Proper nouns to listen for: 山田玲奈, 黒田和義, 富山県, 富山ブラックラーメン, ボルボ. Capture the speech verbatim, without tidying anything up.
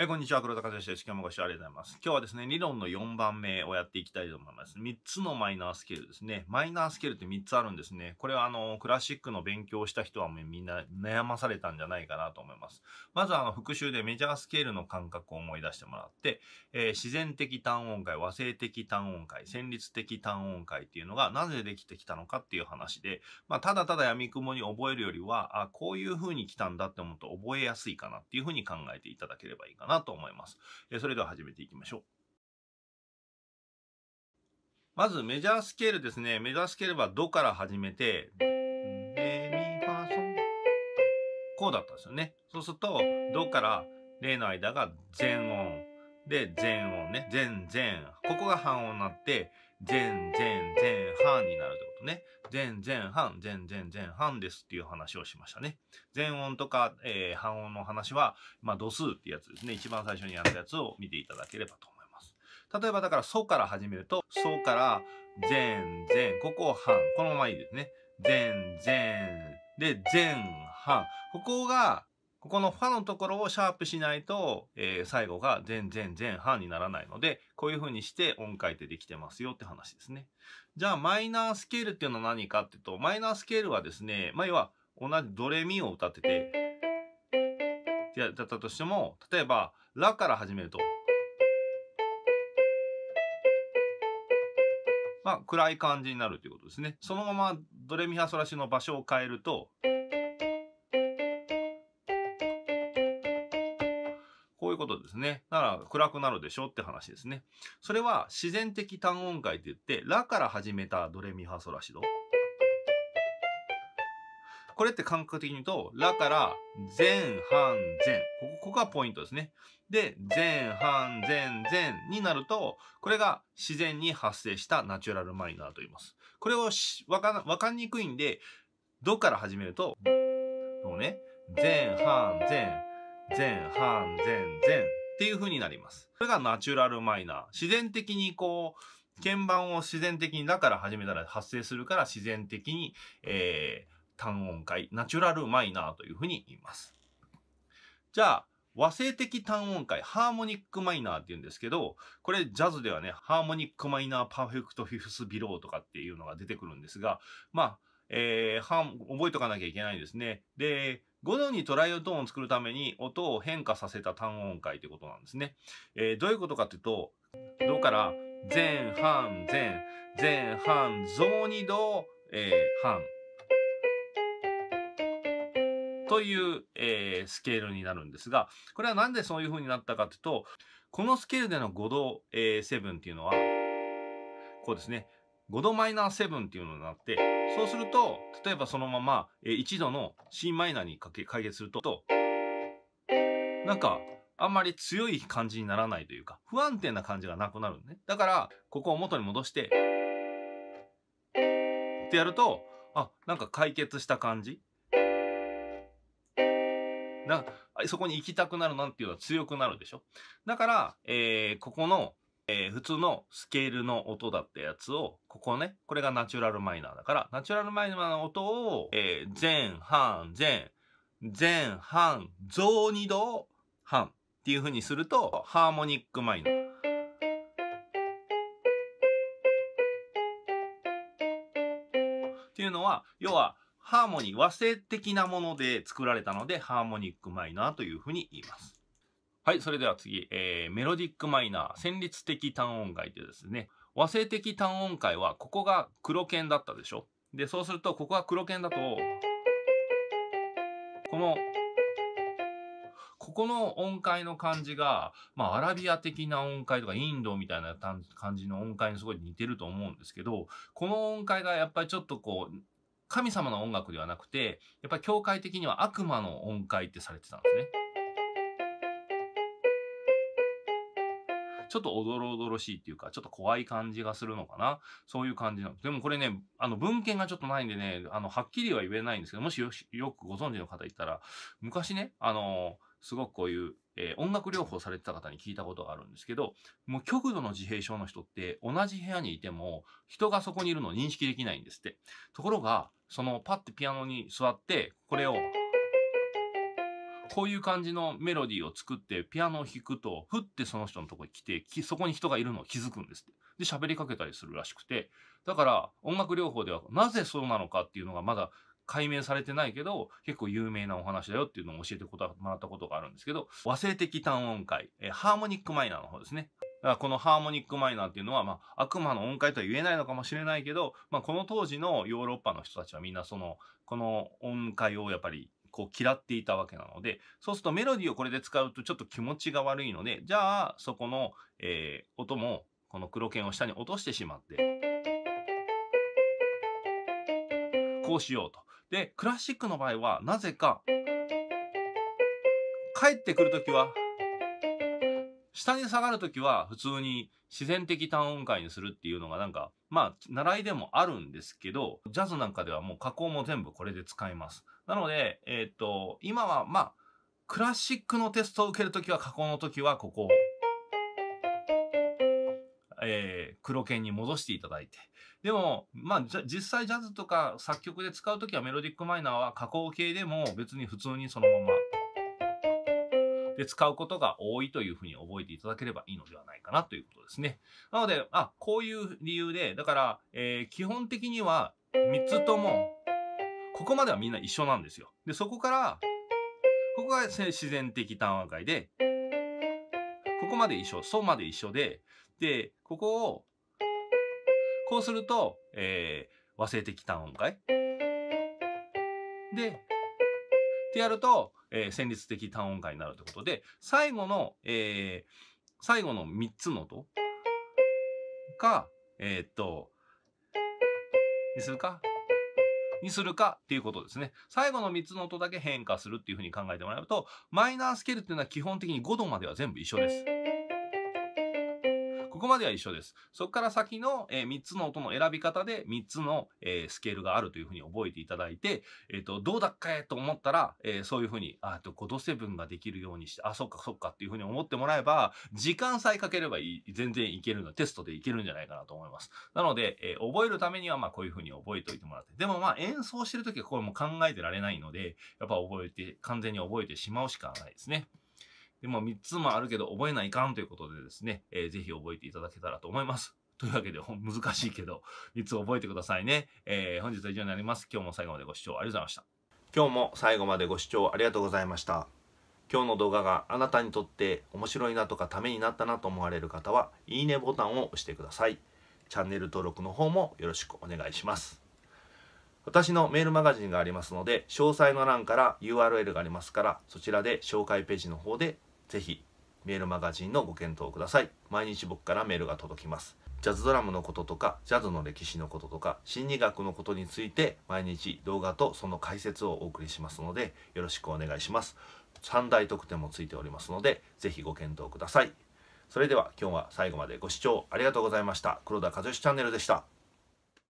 えー、こんにちは、黒田和義です。今日もご視聴ありがとうございます。今日はですね、理論のよんばんめをやっていきたいと思います。みっつのマイナースケールですね。マイナースケールってみっつあるんですね。これはあの、クラシックの勉強をした人はもうみんな悩まされたんじゃないかなと思います。まずはあの、復習でメジャースケールの感覚を思い出してもらって、えー、自然的単音階、和声的単音階、旋律的単音階っていうのがなぜできてきたのかっていう話で、まあ、ただただ闇雲に覚えるよりは、あ、こういう風に来たんだって思うと覚えやすいかなっていう風に考えていただければいいかななと思います。それでは始めていきましょう。まずメジャースケールですね。メジャースケールはドから始めてレミファソこうだったんですよね。そうするとドからレの間が全音で全音ね、全全ここが半音になって全全全半になるってことね。全全半全全全半ですっていう話をしましたね。全音とか、えー、半音の話は、まあ、度数ってやつですね。一番最初にやったやつを見ていただければと思います。例えばだからソから始めると、ソから全全ここを半このままいいですね。全全で全半ここがここのファのところをシャープしないと、えー、最後が全然全半にならないので、こういう風にして音階ってできてますよって話ですね。じゃあマイナースケールっていうのは何かっていうと、マイナースケールはですね、まあ、要は同じドレミを歌ってて、ってやったとしても、例えばラから始めると、まあ、暗い感じになるということですね。そのままドレミファソラシの場所を変えると、こういうことですね。だから暗くなるでしょって話ですね。それは自然的単音階って言って、ラから始めたドレミファソラシド。これって感覚的に言うと、ラから全半全。ここがポイントですね。で、全半全全になると、これが自然に発生したナチュラルマイナーと言います。これをわか、わかりにくいんで、ドから始めると、こうね、全半全。全半全全っていう風になります。これがナチュラルマイナー。自然的にこう、鍵盤を自然的にだから始めたら発生するから自然的に、えー、単音階、ナチュラルマイナーという風に言います。じゃあ、和声的単音階、ハーモニックマイナーって言うんですけど、これジャズではね、ハーモニックマイナーパーフェクトフィフスビローとかっていうのが出てくるんですが、まあ、えー、覚えとかなきゃいけないんですね。で、ごどにトライオトーンを作るために音を変化させた単音階ということなんですね。えー、どういうことかというと、ドから全半全、全半増にド、えー、半という、えー、スケールになるんですが、これはなんでそういう風になったかというと、このスケールでのごど、えー、ななっていうのはこうですね。ごどマイナーななっていうのになって、そうすると、例えばそのままいちどの C マイナーに解決すると、なんかあんまり強い感じにならないというか、不安定な感じがなくなるね。だから、ここを元に戻して、ってやると、あ、なんか解決した感じな、そこに行きたくなるなんていうのは強くなるでしょ。だから、えー、ここの、えー、普通のスケールの音だったやつを、ここね、これがナチュラルマイナーだから、ナチュラルマイナーの音を、えー、全半全、全半増二度半っていう風にすると、ハーモニックマイナー。っていうのは、要は、ハーモニー、和声的なもので作られたので、ハーモニックマイナーという風に言います。はい、それでは次、えー、メロディックマイナー、旋律的単音階というですね、和声的単音階は、ここが黒鍵だったでしょ。で、そうすると、ここが黒鍵だと、この、ここの音階の感じが、まあ、アラビア的な音階とか、インドみたいな感じの音階にすごい似てると思うんですけど、この音階がやっぱりちょっとこう、神様の音楽ではなくて、やっぱり教会的には悪魔の音階ってされてたんですね。ちょっとおどろおどろしいっていうか、ちょっと怖い感じがするのかな。そういう感じなんです。でもこれね、あの文献がちょっとないんでね、あの、はっきりは言えないんですけど、もし よ, よくご存知の方いたら、昔ね、あの、すごくこういう、えー、音楽療法されてた方に聞いたことがあるんですけど、もう極度の自閉症の人って同じ部屋にいても、人がそこにいるのを認識できないんですって。ところが、そのパッてピアノに座って、これを、こういう感じのメロディーを作ってピアノを弾くと、ふってその人のとこに来て、そこに人がいるのを気づくんですって。で、喋りかけたりするらしくて。だから、音楽療法ではなぜそうなのかっていうのがまだ解明されてないけど、結構有名なお話だよっていうのを教えてもらったことがあるんですけど、和声的単音階、えー、ハーモニックマイナーの方ですね。だからこのハーモニックマイナーっていうのは、まあ、悪魔の音階とは言えないのかもしれないけど、まあ、この当時のヨーロッパの人たちはみんなその、この音階をやっぱり、こう嫌っていたわけなので、そうするとメロディーをこれで使うとちょっと気持ちが悪いので、じゃあそこの、えー、音もこの黒鍵を下に落としてしまって、こうしようと。で、クラシックの場合はなぜか、帰ってくるときは、下に下がるときは普通に自然的単音階にするっていうのがなんか、まあ、習いでもあるんですけど、ジャズなんかではもう加工も全部これで使います。なので、えっと、今はまあ、クラシックのテストを受けるときは加工のときはここを、えー、黒鍵に戻していただいて。でも、まあ、実際ジャズとか作曲で使うときはメロディックマイナーは加工系でも別に普通にそのまま。で、使うことが多いというふうに覚えていただければいいのではないかなということですね。なので、あ、こういう理由で、だから、えー、基本的にはみっつとも、ここまではみんな一緒なんですよ。で、そこから、ここが自然的単音階で、ここまで一緒、ソまで一緒で、で、ここを、こうすると、えー、和声的単音階。で、ってやると、えー、旋律的単音階になるということで、最後の、えー、最後のみっつの音か、えー、っと、にするか、にするかっていうことですね。最後のみっつの音だけ変化するっていうふうに考えてもらうと、マイナースケールっていうのは基本的にごどまでは全部一緒です。ここまでは一緒です。そこから先の、えー、みっつの音の選び方でみっつの、えー、スケールがあるというふうに覚えていただいて、えー、とどうだっけと思ったら、えー、そういうふうにあとごどセブンができるようにして、あ、そっかそっかっていうふうに思ってもらえば、時間さえかければいい、全然いけるの、テストでいけるんじゃないかなと思います。なので、えー、覚えるためにはまあこういうふうに覚えておいてもらって、でもまあ演奏してるときはこれも考えてられないので、やっぱ覚えて、完全に覚えてしまうしかないですね。でもみっつもあるけど覚えないかんということでですね、えー、ぜひ覚えていただけたらと思います。というわけで、難しいけど、みっつ覚えてくださいね。えー、本日は以上になります。今日も最後までご視聴ありがとうございました。今日も最後までご視聴ありがとうございました。今日の動画があなたにとって面白いなとかためになったなと思われる方は、いいねボタンを押してください。チャンネル登録の方もよろしくお願いします。私のメールマガジンがありますので、詳細の欄から ユーアールエル がありますから、そちらで紹介ページの方でぜひメールマガジンのご検討ください。毎日僕からメールが届きます。ジャズドラムのこととか、ジャズの歴史のこととか、心理学のことについて毎日動画とその解説をお送りしますので、よろしくお願いします。さんだい特典もついておりますので、ぜひご検討ください。それでは今日は最後までご視聴ありがとうございました。黒田和義チャンネルでした。